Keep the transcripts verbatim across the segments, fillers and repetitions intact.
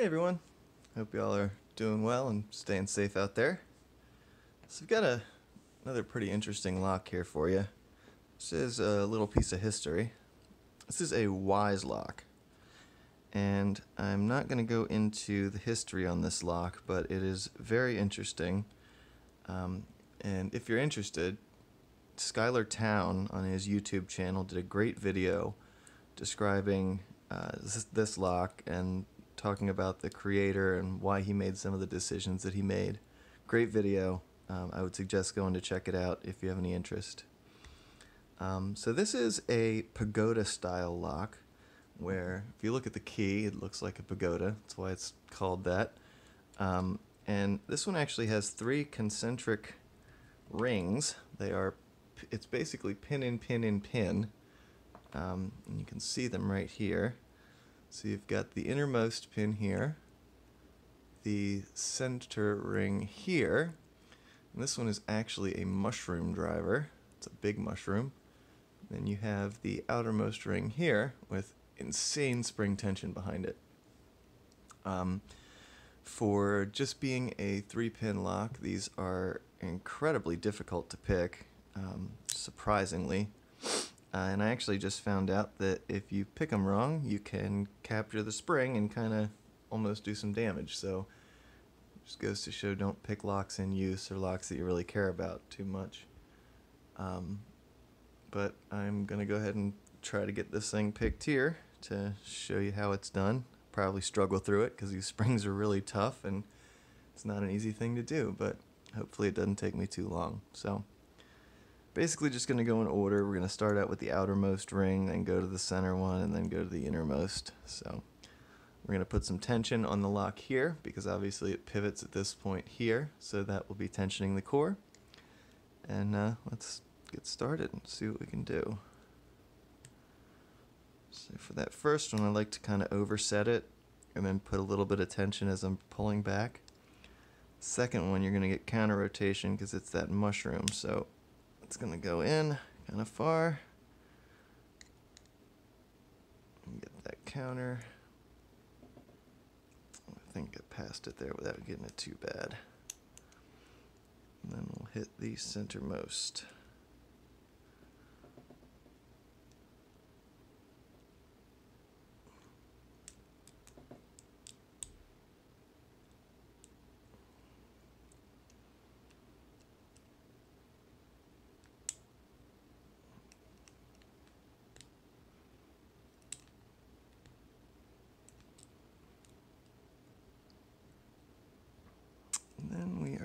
Hey everyone, hope y'all are doing well and staying safe out there. So I've got a, another pretty interesting lock here for you. This is a little piece of history. This is a Wise lock, and I'm not going to go into the history on this lock, but it is very interesting. Um, and if you're interested, Skylar Town on his YouTube channel did a great video describing uh, this, this lock and talking about the creator and why he made some of the decisions that he made. Great video. Um, I would suggest going to check it out if you have any interest. Um, so this is a pagoda style lock where if you look at the key, it looks like a pagoda. That's why it's called that. Um, and this one actually has three concentric rings. They are It's basically pin in, pin in, pin. Um, and you can see them right here. So you've got the innermost pin here, the center ring here, and this one is actually a mushroom driver. It's a big mushroom. Then you have the outermost ring here with insane spring tension behind it. Um, for just being a three-pin lock, these are incredibly difficult to pick. Um, surprisingly, uh, and I actually just found out that if you pick them wrong, you can capture the spring and kind of almost do some damage. So it just goes to show, don't pick locks in use or locks that you really care about too much. Um, but I'm gonna go ahead and try to get this thing picked here to show you how it's done. Probably struggle through it because these springs are really tough and it's not an easy thing to do, but hopefully it doesn't take me too long. So basically just going to go in order. We're going to start out with the outermost ring, then go to the center one, and then go to the innermost. So we're going to put some tension on the lock here, because obviously it pivots at this point here, so that will be tensioning the core. And uh, let's get started and see what we can do. So for that first one, I like to kind of overset it, and then put a little bit of tension as I'm pulling back. Second one, you're going to get counter rotation, because it's that mushroom, so it's going to go in kind of far. Get that counter. I think I passed it there without getting it too bad. And then we'll hit the centermost.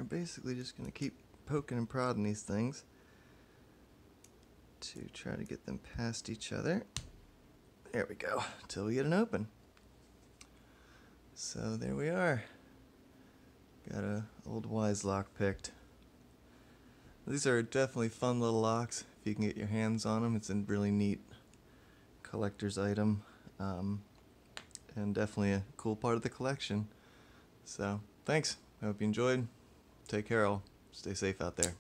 Basically just going to keep poking and prodding these things to try to get them past each other. There we go, till we get an open. So there we are. Got a old Wise lock picked. These are definitely fun little locks if you can get your hands on them. It's a really neat collector's item, um, and definitely a cool part of the collection. So thanks, I hope you enjoyed. Take care, all. Stay safe out there.